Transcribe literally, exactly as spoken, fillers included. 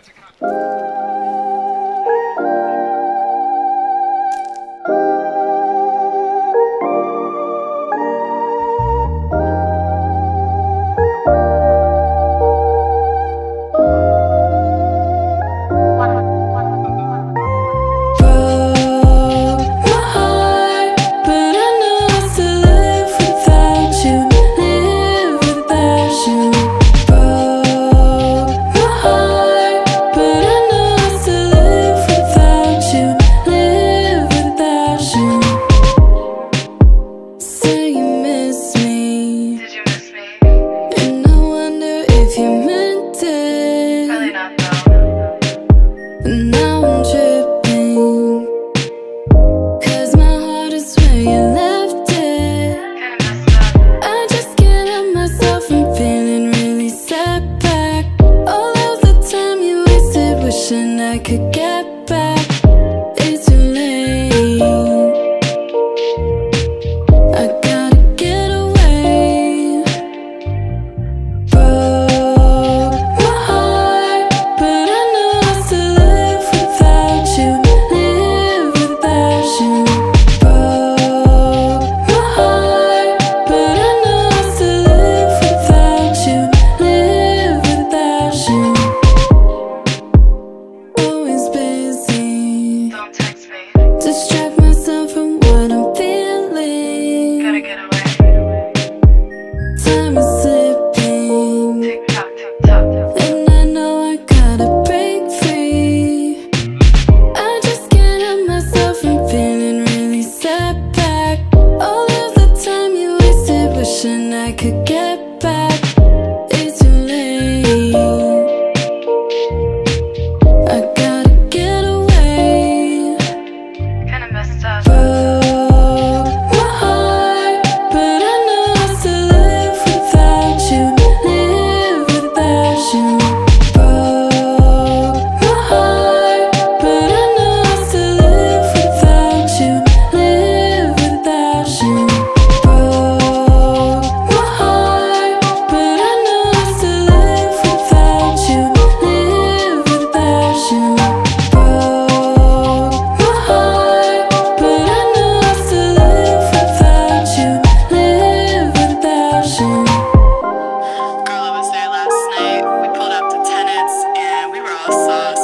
I could get back. It's too late. I gotta get away. Broke my heart, but I know I still live without you. Live without you. Broke my heart, but I know I still live without you. Live without you. Distract myself from what I'm feeling. Gotta get away, get away. Time is slipping. Tick tock, tick tock, tick tock. And I know I gotta break free. I just can't help myself, I'm feeling really set back. All of the time you wasted, wishing I could get back. It's too late. Sauce.